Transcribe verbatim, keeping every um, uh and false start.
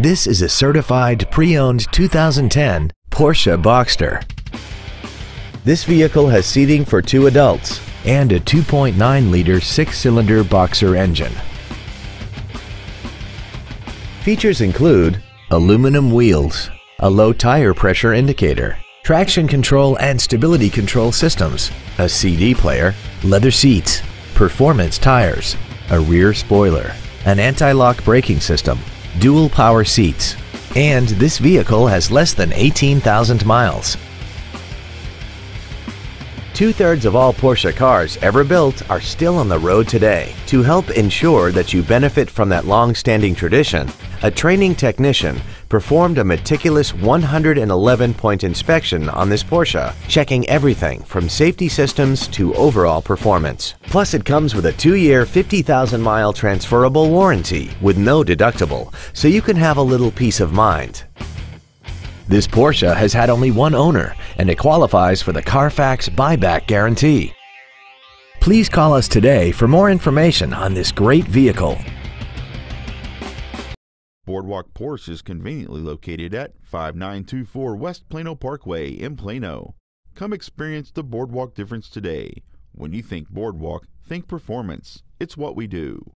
This is a certified pre-owned two thousand ten Porsche Boxster. This vehicle has seating for two adults and a two point nine liter six-cylinder boxer engine. Features include aluminum wheels, a low tire pressure indicator, traction control and stability control systems, a C D player, leather seats, performance tires, a rear spoiler, an anti-lock braking system, dual power seats, and this vehicle has less than eighteen thousand miles. Two-thirds of all Porsche cars ever built are still on the road today. To help ensure that you benefit from that long-standing tradition, a training technician performed a meticulous one hundred eleven point inspection on this Porsche, checking everything from safety systems to overall performance. Plus, it comes with a two-year, fifty thousand mile transferable warranty with no deductible, so you can have a little peace of mind. This Porsche has had only one owner, and it qualifies for the Carfax buyback guarantee. Please call us today for more information on this great vehicle. Boardwalk Porsche is conveniently located at five nine two four West Plano Parkway in Plano. Come experience the Boardwalk difference today. When you think Boardwalk, think performance. It's what we do.